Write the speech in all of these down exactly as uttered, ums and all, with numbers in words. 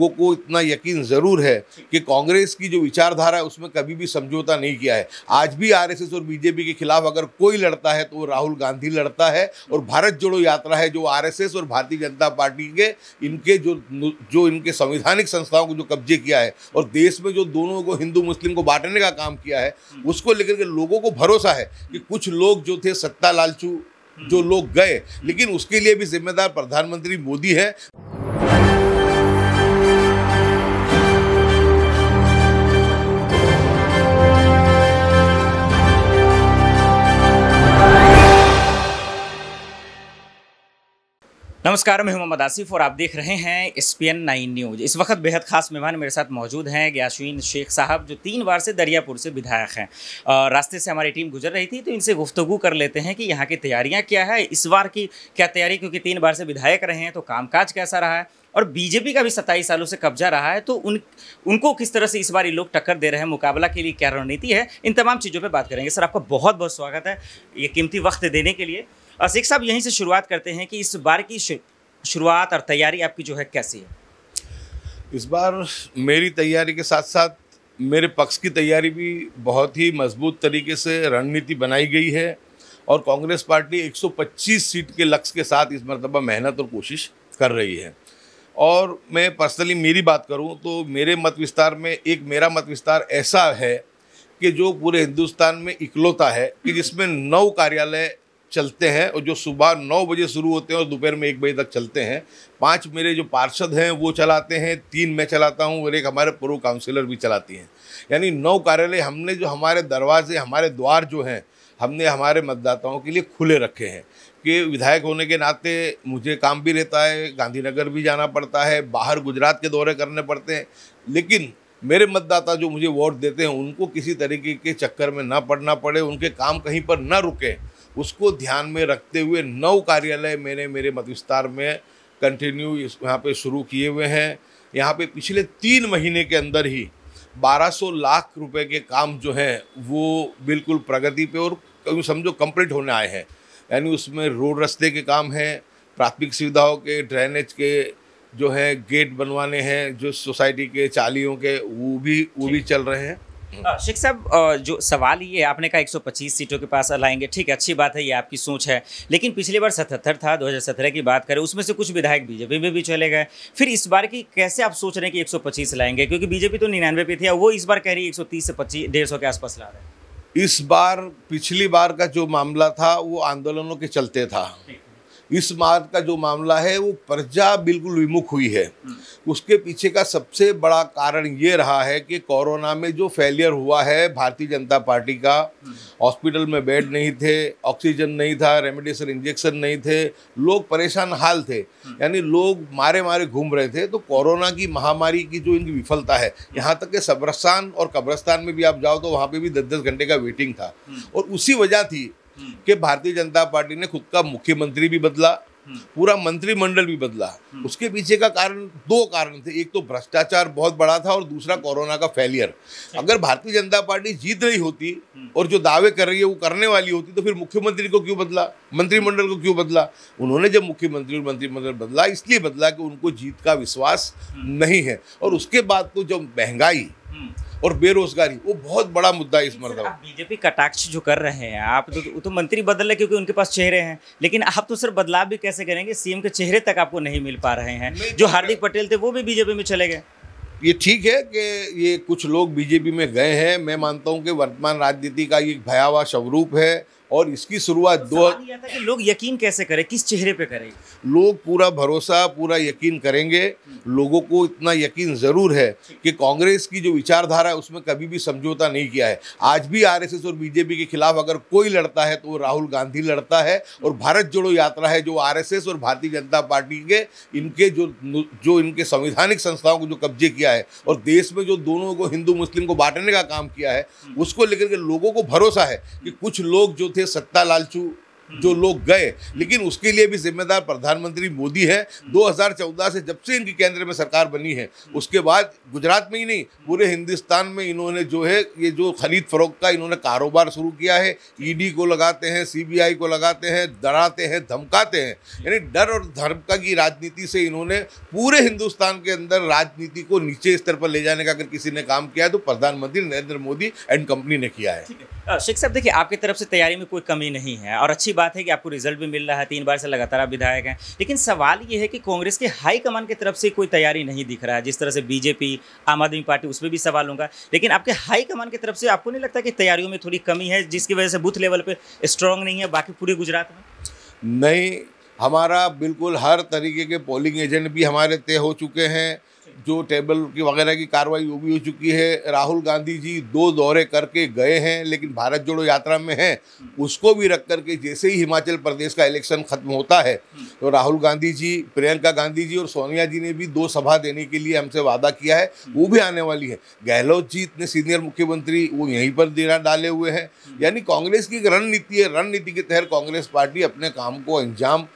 लोगों को इतना यकीन ज़रूर है कि कांग्रेस की जो विचारधारा है उसमें कभी भी समझौता नहीं किया है। आज भी आरएसएस और बीजेपी के खिलाफ अगर कोई लड़ता है तो वो राहुल गांधी लड़ता है। और भारत जोड़ो यात्रा है जो आरएसएस और भारतीय जनता पार्टी के इनके जो जो इनके संवैधानिक संस्थाओं को जो कब्जे किया है और देश में जो दोनों को हिंदू मुस्लिम को बांटने का काम किया है, उसको लेकर के लोगों को भरोसा है कि कुछ लोग जो थे सत्ता लालचू जो लोग गए, लेकिन उसके लिए भी जिम्मेदार प्रधानमंत्री मोदी है। नमस्कार, मैं मोहम्मद आसिफ और आप देख रहे हैं एसपीएन नाइन न्यूज़। इस वक्त बेहद खास मेहमान मेरे साथ मौजूद हैं ग्यासुद्दीन शेख साहब, जो तीन बार से दरियापुर से विधायक हैं। रास्ते से हमारी टीम गुजर रही थी तो इनसे गुफ्तगू कर लेते हैं कि यहाँ की तैयारियाँ क्या है, इस बार की क्या तैयारी, क्योंकि तीन बार से विधायक रहे हैं तो कामकाज कैसा रहा है, और बीजेपी का भी सत्ताईस सालों से कब्जा रहा है तो उन उनको किस तरह से इस बार ये लोग टक्कर दे रहे हैं, मुकाबला के लिए क्या रणनीति है, इन तमाम चीज़ों पर बात करेंगे। सर, आपका बहुत बहुत स्वागत है ये कीमती वक्त देने के लिए। और शेख साहब, यहीं से शुरुआत करते हैं कि इस बार की शुरुआत और तैयारी आपकी जो है कैसी है? इस बार मेरी तैयारी के साथ साथ मेरे पक्ष की तैयारी भी बहुत ही मजबूत तरीके से रणनीति बनाई गई है और कांग्रेस पार्टी एक सौ पच्चीस सीट के लक्ष्य के साथ इस मरतबा मेहनत और कोशिश कर रही है। और मैं पर्सनली मेरी बात करूँ तो मेरे मत विस्तार में एक मेरा मत विस्तार ऐसा है कि जो पूरे हिंदुस्तान में इकलौता है कि जिसमें नौ कार्यालय चलते हैं और जो सुबह नौ बजे शुरू होते हैं और दोपहर में एक बजे तक चलते हैं। पांच मेरे जो पार्षद हैं वो चलाते हैं, तीन मैं चलाता हूं और एक हमारे पूर्व काउंसिलर भी चलाती हैं। यानी नौ कार्यालय हमने जो हमारे दरवाजे हमारे द्वार जो हैं हमने हमारे मतदाताओं के लिए खुले रखे हैं कि विधायक होने के नाते मुझे काम भी रहता है, गांधीनगर भी जाना पड़ता है, बाहर गुजरात के दौरे करने पड़ते हैं, लेकिन मेरे मतदाता जो मुझे वोट देते हैं उनको किसी तरीके के चक्कर में ना पड़ना पड़े, उनके काम कहीं पर ना रुके, उसको ध्यान में रखते हुए नौ कार्यालय मैंने मेरे मत विस्तार में कंटिन्यू यहाँ पे शुरू किए हुए हैं। यहाँ पे पिछले तीन महीने के अंदर ही बारह सौ लाख रुपए के काम जो हैं वो बिल्कुल प्रगति पे और समझो कंप्लीट होने आए हैं। यानी उसमें रोड रास्ते के काम हैं, प्राथमिक सुविधाओं के, ड्रेनेज के जो हैं, गेट बनवाने हैं जो सोसाइटी के चालियों के, वो भी वो भी चल रहे हैं। शेख साहब, जो सवाल ये आपने कहा एक सौ पच्चीस सीटों के पास लाएंगे, ठीक है, अच्छी बात है, ये आपकी सोच है, लेकिन पिछली बार सतहत्तर था, दो हज़ार सत्रह की बात करें, उसमें से कुछ विधायक बीजेपी में भी चले गए, फिर इस बार की कैसे आप सोच रहे हैं कि एक सौ पच्चीस लाएंगे, क्योंकि बीजेपी तो निन्यानवे पे थी और वो इस बार कह रही है एक सौ तीस से पच्चीस डेढ़ सौ के आसपास ला रहे हैं। इस बार पिछली बार का जो मामला था वो आंदोलनों के चलते था, इस मार्ग का जो मामला है वो प्रजा बिल्कुल विमुख हुई है। उसके पीछे का सबसे बड़ा कारण ये रहा है कि कोरोना में जो फेलियर हुआ है भारतीय जनता पार्टी का, हॉस्पिटल में बेड नहीं थे, ऑक्सीजन नहीं था, रेमडेसिविर इंजेक्शन नहीं थे, लोग परेशान हाल थे, यानी लोग मारे मारे घूम रहे थे। तो कोरोना की महामारी की जो इनकी विफलता है, यहाँ तक कि सबरस्तान और कब्रस्तान में भी आप जाओ तो वहाँ पर भी दस दस घंटे का वेटिंग था। और उसी वजह थी कि भारतीय जनता पार्टी ने खुद का मुख्यमंत्री भी बदला, पूरा मंत्रिमंडल भी बदला। उसके पीछे का कारण दो कारण थे, एक तो भ्रष्टाचार बहुत बड़ा था और दूसरा कोरोना का फेलियर। अगर भारतीय जनता पार्टी जीत रही होती और जो दावे कर रही है वो करने वाली होती तो फिर मुख्यमंत्री को क्यों बदला, मंत्रिमंडल को क्यों बदला? उन्होंने जब मुख्यमंत्री और मंत्रिमंडल बदला इसलिए बदला कि उनको जीत का विश्वास नहीं है। और उसके बाद तो जब महंगाई और बेरोजगारी वो बहुत बड़ा मुद्दा है इस मरतबा। बीजेपी कटाक्ष जो कर रहे हैं आप तो, तो, तो मंत्री बदल रहे क्योंकि उनके पास चेहरे हैं, लेकिन आप तो सर बदलाव भी कैसे करेंगे, सीएम के चेहरे तक आपको नहीं मिल पा रहे हैं। जो हार्दिक पटेल थे वो भी बीजेपी में चले गए। ये ठीक है कि ये कुछ लोग बीजेपी में गए हैं, मैं मानता हूँ कि वर्तमान राजनीति का ये भयावह स्वरूप है और इसकी शुरुआत दो था कि लोग यकीन कैसे करें, किस चेहरे पे करें। लोग पूरा भरोसा पूरा यकीन करेंगे। लोगों को इतना यकीन ज़रूर है कि कांग्रेस की जो विचारधारा है उसमें कभी भी समझौता नहीं किया है। आज भी आरएसएस और बीजेपी के खिलाफ अगर कोई लड़ता है तो वो राहुल गांधी लड़ता है। और भारत जोड़ो यात्रा है जो आरएसएस और भारतीय जनता पार्टी के इनके जो जो इनके संवैधानिक संस्थाओं को जो कब्जे किया है और देश में जो दोनों को हिंदू मुस्लिम को बांटने का काम किया है, उसको लेकर के लोगों को भरोसा है कि कुछ लोग जो सत्ता लालचू जो लोग गए, लेकिन उसके लिए भी जिम्मेदार प्रधानमंत्री मोदी है। दो हज़ार चौदह से जब से इनकी केंद्र में सरकार बनी है, उसके बाद गुजरात में ही नहीं पूरे हिंदुस्तान में इन्होंने जो है ये जो खरीद फरोख्त का इन्होंने कारोबार शुरू किया है। ईडी को लगाते हैं, सीबीआई को लगाते हैं, डराते हैं, धमकाते हैं, यानी डर और धमका की राजनीति से इन्होंने पूरे हिंदुस्तान के अंदर राजनीति को नीचे स्तर पर ले जाने का अगर किसी ने काम किया है तो प्रधानमंत्री नरेंद्र मोदी एंड कंपनी ने किया है। शेख साहब देखिए, आपकी तरफ से तैयारी में कोई कमी नहीं है और अच्छी बात है कि आपको रिजल्ट भी मिल रहा है, तीन बार से लगातार आप विधायक हैं, लेकिन सवाल ये है कि कांग्रेस के हाईकमान की तरफ से कोई तैयारी नहीं दिख रहा है। जिस तरह से बीजेपी, आम आदमी पार्टी, उसमें भी सवाल होगा, लेकिन आपके हाईकमान की तरफ से आपको नहीं लगता कि तैयारियों में थोड़ी कमी है जिसकी वजह से बूथ लेवल पर स्ट्रांग नहीं है बाकी पूरे गुजरात में? नहीं, हमारा बिल्कुल हर तरीके के पोलिंग एजेंट भी हमारे तय हो चुके हैं, जो टेबल की वगैरह की कार्रवाई वो भी हो चुकी है। राहुल गांधी जी दो दौरे करके गए हैं लेकिन भारत जोड़ो यात्रा में हैं, उसको भी रख करके जैसे ही हिमाचल प्रदेश का इलेक्शन खत्म होता है तो राहुल गांधी जी, प्रियंका गांधी जी और सोनिया जी ने भी दो सभा देने के लिए हमसे वादा किया है, वो भी आने वाली है। गहलोत जी इतने सीनियर मुख्यमंत्री, वो यहीं पर देना डाले हुए हैं। यानी कांग्रेस की एक रणनीति है, रणनीति के तहत कांग्रेस पार्टी अपने काम को अंजाम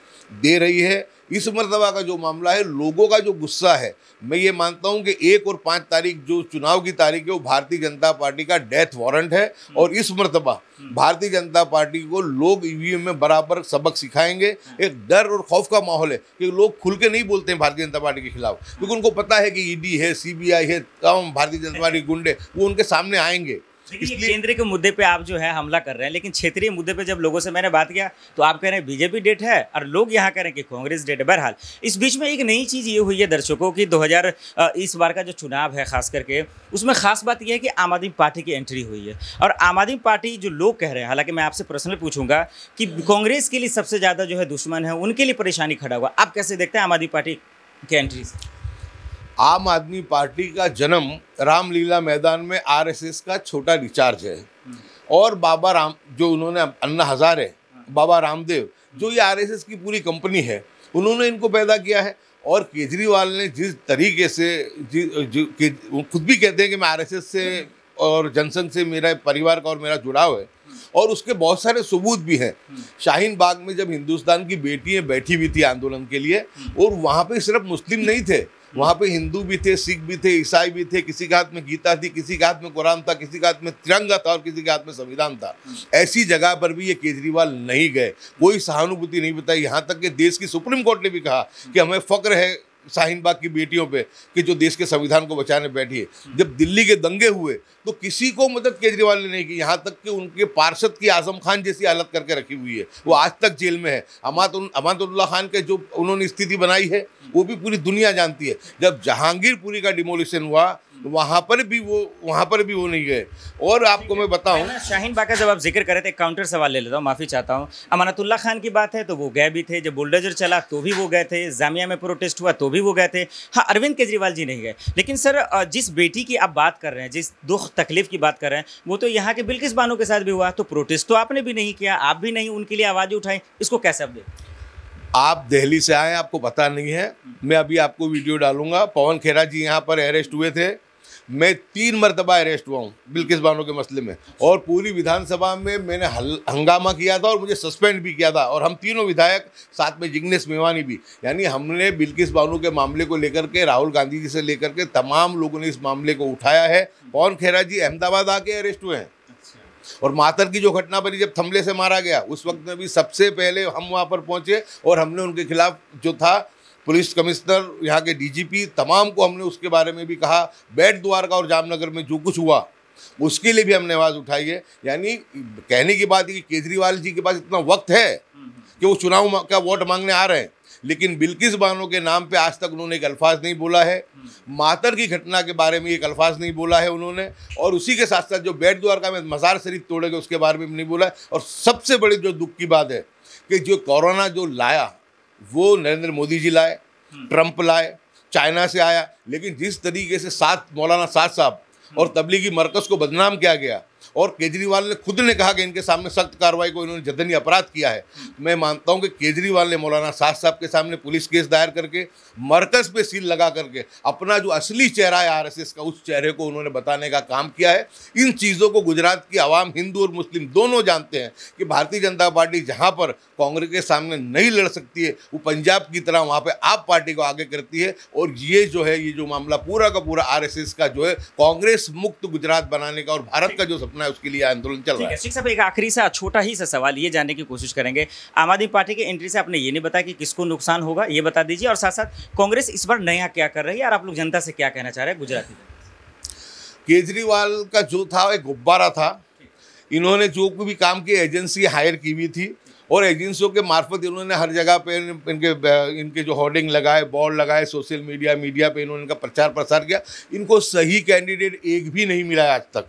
दे रही है। इस मरतबा का जो मामला है, लोगों का जो गुस्सा है, मैं ये मानता हूं कि एक और पाँच तारीख जो चुनाव की तारीख है वो भारतीय जनता पार्टी का डेथ वारंट है और इस मरतबा भारतीय जनता पार्टी को लोग ईवीएम में बराबर सबक सिखाएंगे। एक डर और खौफ का माहौल है कि लोग खुल के नहीं बोलते हैं भारतीय जनता पार्टी के खिलाफ, क्योंकि उनको पता है कि ईडी है, सीबीआई है, तमाम भारतीय जनता पार्टी गुंडे वो उनके सामने आएंगे। इसलिए केंद्र के मुद्दे पे आप जो है हमला कर रहे हैं, लेकिन क्षेत्रीय मुद्दे पे जब लोगों से मैंने बात किया तो आप कह रहे हैं बीजेपी डेट है और लोग यहाँ कह रहे हैं कि कांग्रेस डेट है। बहरहाल इस बीच में एक नई चीज़ ये हुई है दर्शकों की दो हज़ार इस बार का जो चुनाव है खास करके उसमें खास बात यह है कि आम आदमी पार्टी की एंट्री हुई है और आम आदमी पार्टी जो लोग कह रहे हैं, हालांकि मैं आपसे पर्सनल पूछूंगा कि कांग्रेस के लिए सबसे ज़्यादा जो है दुश्मन है, उनके लिए परेशानी खड़ा हुआ। आप कैसे देखते हैं आम आदमी पार्टी की एंट्री? आम आदमी पार्टी का जन्म रामलीला मैदान में आरएसएस का छोटा रिचार्ज है और बाबा राम जो उन्होंने अन्ना हज़ारे, बाबा रामदेव जो ये आरएसएस की पूरी कंपनी है, उन्होंने इनको पैदा किया है। और केजरीवाल ने जिस तरीके से वो खुद भी कहते हैं कि मैं आरएसएस से और जनसंघ से मेरा परिवार का और मेरा जुड़ाव है और उसके बहुत सारे सबूत भी हैं। शाहीन बाग में जब हिंदुस्तान की बेटियाँ बैठी हुई थी आंदोलन के लिए और वहाँ पर सिर्फ मुस्लिम नहीं थे, वहाँ पे हिंदू भी थे, सिख भी थे, ईसाई भी थे, किसी के हाथ में गीता थी, किसी के हाथ में कुरान था, किसी के हाथ में तिरंगा था और किसी के हाथ में संविधान था। ऐसी जगह पर भी ये केजरीवाल नहीं गए, कोई सहानुभूति नहीं बताई। यहाँ तक कि देश की सुप्रीम कोर्ट ने भी कहा कि हमें फक्र है शाहीन बाग की बेटियों पे कि जो देश के संविधान को बचाने बैठी है। जब दिल्ली के दंगे हुए तो किसी को मदद केजरीवाल ने नहीं की, यहाँ तक कि उनके पार्षद की आजम खान जैसी हालत करके रखी हुई है, वो आज तक जेल में है। अमानतुल्ला खान के जो उन्होंने स्थिति बनाई है वो भी पूरी दुनिया जानती है। जब जहांगीरपुरी का डिमोलिशन हुआ वहाँ पर भी वो वहाँ पर भी वो नहीं गए। और आपको मैं बताऊँ, शाहीन बाग का जब आप जिक्र कर रहे थे, काउंटर सवाल ले लेता हूँ, माफ़ी चाहता हूँ। अमानतुल्ला खान की बात है तो वो गए भी थे, जब बुलडोजर चला तो भी वो गए थे, जामिया में प्रोटेस्ट हुआ तो भी वो गए थे। हाँ, अरविंद केजरीवाल जी नहीं गए। लेकिन सर जिस बेटी की आप बात कर रहे हैं, जिस दुख तकलीफ की बात कर रहे हैं, वो तो यहाँ के बिलकिस बानो के साथ भी हुआ, तो प्रोटेस्ट तो आपने भी नहीं किया, आप भी नहीं उनके लिए आवाज़ उठाई, इसको कैसे आप देखें? आप दिल्ली से आए, आपको पता नहीं है। मैं अभी आपको वीडियो डालूंगा, पवन खेरा जी यहाँ पर अरेस्ट हुए थे, मैं तीन मरतबा अरेस्ट हुआ हूँ बिलकिस बानो के मसले में और पूरी विधानसभा में मैंने हंगामा किया था और मुझे सस्पेंड भी किया था और हम तीनों विधायक साथ में जिग्नेश मेवानी भी। यानी हमने बिलकिस बानो के मामले को लेकर के, राहुल गांधी जी से लेकर के तमाम लोगों ने इस मामले को उठाया है। पवन खेरा जी अहमदाबाद आके अरेस्ट हुए हैं और मातर की जो घटना बनी जब थमले से मारा गया उस वक्त में भी सबसे पहले हम वहाँ पर पहुँचे और हमने उनके खिलाफ जो था पुलिस कमिश्नर, यहाँ के डीजीपी, तमाम को हमने उसके बारे में भी कहा। बैट द्वारका और जामनगर में जो कुछ हुआ उसके लिए भी हमने आवाज़ उठाई है। यानी कहने की बात है कि केजरीवाल जी के पास इतना वक्त है कि वो चुनाव का वोट मांगने आ रहे हैं, लेकिन बिलकिस बानो के नाम पे आज तक उन्होंने एक अल्फाज नहीं बोला है। मातर की घटना के बारे में एक अल्फाज नहीं बोला है उन्होंने और उसी के साथ साथ जो बैट द्वारका में मज़ार शरीफ तोड़े गए उसके बारे में नहीं बोला है। और सबसे बड़ी जो दुख की बात है कि जो कोरोना जो लाया वो नरेंद्र मोदी जी लाए, ट्रंप लाए, चाइना से आया, लेकिन जिस तरीके से साथ मौलाना साहब और तबलीगी मरकज को बदनाम किया गया और केजरीवाल ने खुद ने कहा कि इनके सामने सख्त कार्रवाई को इन्होंने जघन्य अपराध किया है। मैं मानता हूं कि केजरीवाल ने मौलाना साहब के सामने पुलिस केस दायर करके मरकज पे सील लगा करके अपना जो असली चेहरा है आरएसएस का, उस चेहरे को उन्होंने बताने का काम किया है। इन चीज़ों को गुजरात की आवाम, हिंदू और मुस्लिम दोनों जानते हैं कि भारतीय जनता पार्टी जहाँ पर कांग्रेस के सामने नहीं लड़ सकती है, वो पंजाब की तरह वहाँ पर आप पार्टी को आगे करती है। और ये जो है, ये जो मामला पूरा का पूरा आरएसएस का जो है कांग्रेस मुक्त गुजरात बनाने का और भारत का जो सपना है उसके लिए आंदोलन चल रहा है। ठीक है, एक आखिरी सा छोटा ही सा सवाल ये जानने की कोशिश करेंगे, आम आदमी पार्टी के एंट्री से आपने ये नहीं बताया कि किसको नुकसान होगा, ये बता दीजिए, और साथ साथ कांग्रेस इस बार नया क्या कर रही है और आप लोग जनता से क्या कहना चाह रहे हैं गुजरात में? केजरीवाल का जो था एक गुब्बारा था, इन्होंने जो भी काम की एजेंसी हायर की हुई थी और एजेंसियों के मार्फत इन्होंने हर जगह पे इनके इनके जो होर्डिंग लगाए, बोर्ड लगाए, सोशल मीडिया मीडिया पे इन्होंने इनका प्रचार प्रसार किया। इनको सही कैंडिडेट एक भी नहीं मिला आज तक,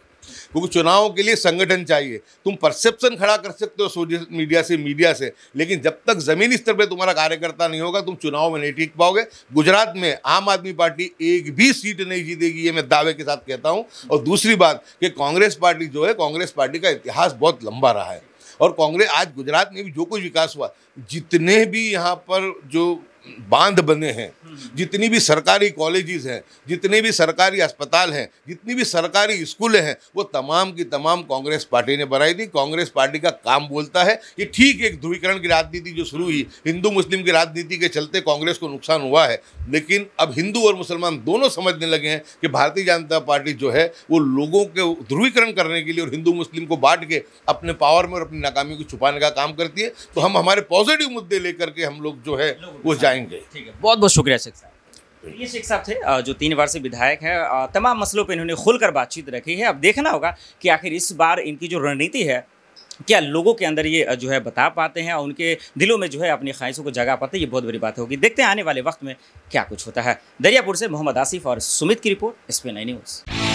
क्योंकि चुनाव के लिए संगठन चाहिए। तुम परसेप्शन खड़ा कर सकते हो सोशल मीडिया से मीडिया से लेकिन जब तक ज़मीनी स्तर पे तुम्हारा कार्यकर्ता नहीं होगा तुम चुनाव में नहीं टिक पाओगे। गुजरात में आम आदमी पार्टी एक भी सीट नहीं जीतेगी, ये मैं दावे के साथ कहता हूँ। और दूसरी बात कि कांग्रेस पार्टी जो है, कांग्रेस पार्टी का इतिहास बहुत लंबा रहा है और कांग्रेस आज गुजरात में भी जो कुछ विकास हुआ, जितने भी यहाँ पर जो बांध बने हैं, जितनी भी सरकारी कॉलेजेस हैं, जितने भी सरकारी अस्पताल हैं, जितनी भी सरकारी स्कूलें हैं, वो तमाम की तमाम कांग्रेस पार्टी ने बनाई थी। कांग्रेस पार्टी का काम बोलता है। ये ठीक एक ध्रुवीकरण की राजनीति जो शुरू हुई, हिंदू मुस्लिम की राजनीति के चलते कांग्रेस को नुकसान हुआ है, लेकिन अब हिंदू और मुसलमान दोनों समझने लगे हैं कि भारतीय जनता पार्टी जो है वो लोगों के ध्रुवीकरण करने के लिए और हिंदू मुस्लिम को बांट के अपने पावर में और अपनी नाकामी को छुपाने का काम करती है। तो हम हमारे पॉजिटिव मुद्दे लेकर के हम लोग जो है वो जाएंगे। ठीक है, बहुत बहुत शुक्रिया शेख साहब। ये शेख साहब थे जो तीन बार से विधायक हैं, तमाम मसलों पे इन्होंने खुलकर बातचीत रखी है। अब देखना होगा कि आखिर इस बार इनकी जो रणनीति है क्या लोगों के अंदर ये जो है बता पाते हैं और उनके दिलों में जो है अपनी ख्वाहिशों को जगा पाते हैं, ये बहुत बड़ी बात होगी। देखते हैं आने वाले वक्त में क्या कुछ होता है। दरियापुर से मोहम्मद आसिफ और सुमित की रिपोर्ट, एसपीएन नाइन न्यूज़।